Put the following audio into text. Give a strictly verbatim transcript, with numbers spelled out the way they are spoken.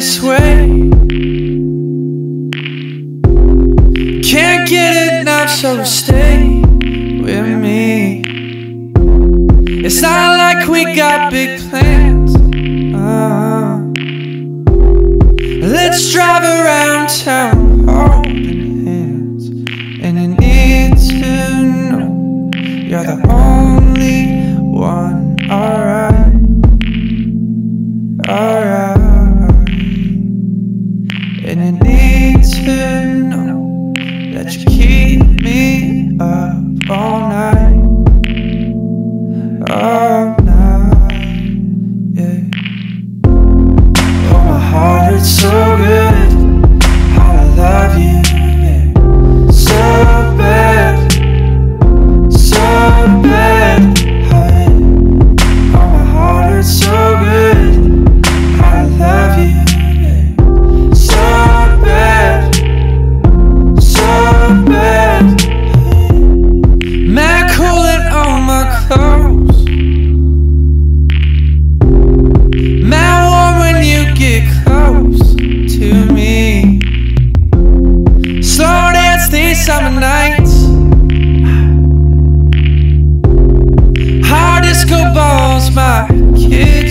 this way. Can't get enough, so stay with me. It's not like we got big plans. uh, Let's drive around town holding hands, and I need to know you're the only one. Alright, alright. And I need to know that you keep me up all night, all night, yeah. Oh, my heart hurts so good, how I love you, yeah. So bad, so bad, honey. Oh, my heart hurts so good, how I love you. Summer nights, hard disco balls, my kid.